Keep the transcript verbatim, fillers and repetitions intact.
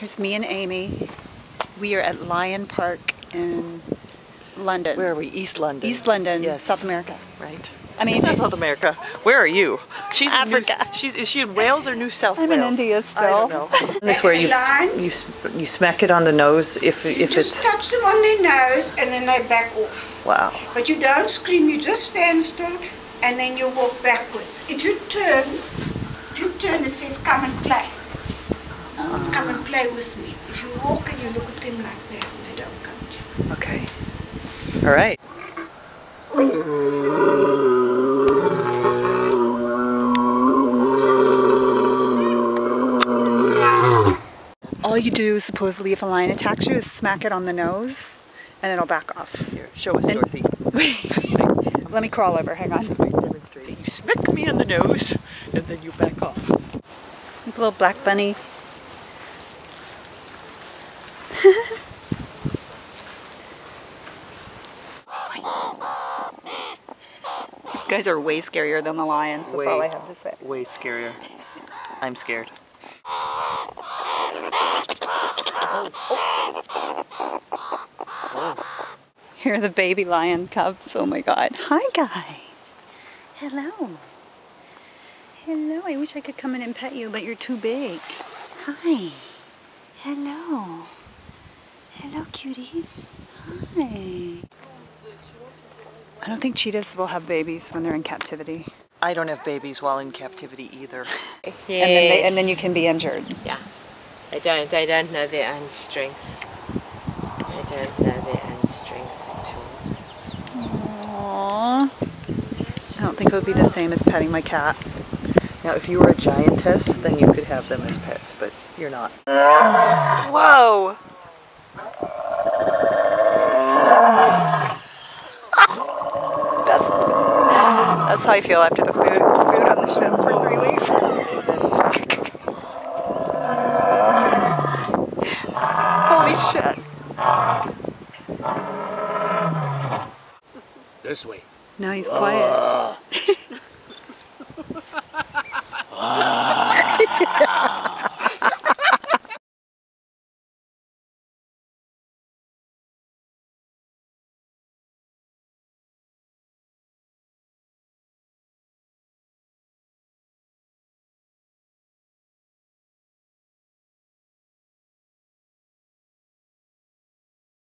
There's me and Amy. We are at Lion Park in London. Where are we? East London. East London, yes. South America. Right. I mean, it's not South America. Where are you? She's Africa. In New, she's is she in Wales or New South I'm Wales? I'm in India still. I don't know. This where you, you you smack it on the nose if if just it's. Just touch them on their nose and then they back off. Wow. But you don't scream. You just stand still and then you walk backwards. If you turn, if you turn, it says come and play. Uh, come and play with me. If you walk and you look at them like that, and they don't come to you. Okay. All right. Ooh. All you do, supposedly, if a lion attacks you, is smack it on the nose, and it'll back off. Here, show us, and Dorothy. Wait, let me crawl over. Hang on. You smack me on the nose, and then you back off. Like a little black bunny. These guys are way scarier than the lions. That's way, all I have to say. Way scarier. I'm scared. Oh. Oh. Oh. Here are the baby lion cubs. Oh my god. Hi guys. Hello. Hello. I wish I could come in and pet you, but you're too big. Hi. Hello. Hello cuties. Hi. I don't think cheetahs will have babies when they're in captivity. I don't have babies while in captivity either. Yes. And then they, and then you can be injured. Yeah. They don't, they don't know their own strength. They don't know their own strength at all. Aww. I don't think it would be the same as petting my cat. Now, if you were a giantess, then you could have them as pets, but you're not. Whoa! That's, that's how I feel after the food, food on the shin.